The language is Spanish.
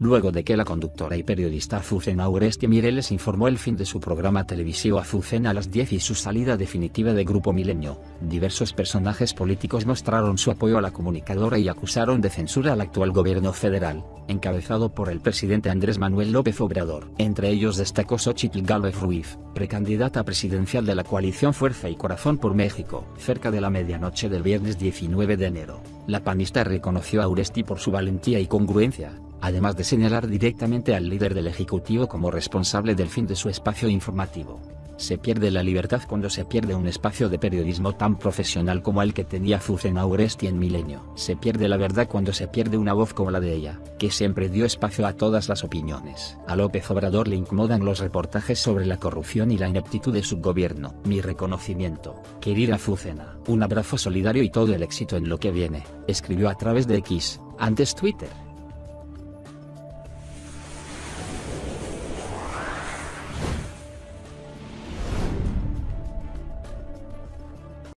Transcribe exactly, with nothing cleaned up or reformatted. luego de que la conductora y periodista Azucena Uresti Mireles informó el fin de su programa televisivo Azucena a las diez y su salida definitiva de Grupo Milenio, diversos personajes políticos mostraron su apoyo a la comunicadora y acusaron de censura al actual gobierno federal, encabezado por el presidente Andrés Manuel López Obrador. Entre ellos destacó Xóchitl Gálvez Ruiz, precandidata presidencial de la coalición Fuerza y Corazón por México. Cerca de la medianoche del viernes diecinueve de enero, la panista reconoció a Uresti por su valentía y congruencia, además de señalar directamente al líder del Ejecutivo como responsable del fin de su espacio informativo. Se pierde la libertad cuando se pierde un espacio de periodismo tan profesional como el que tenía Azucena Uresti en Milenio. Se pierde la verdad cuando se pierde una voz como la de ella, que siempre dio espacio a todas las opiniones. A López Obrador le incomodan los reportajes sobre la corrupción y la ineptitud de su gobierno. Mi reconocimiento, querida Azucena. Un abrazo solidario y todo el éxito en lo que viene, escribió a través de X, antes Twitter.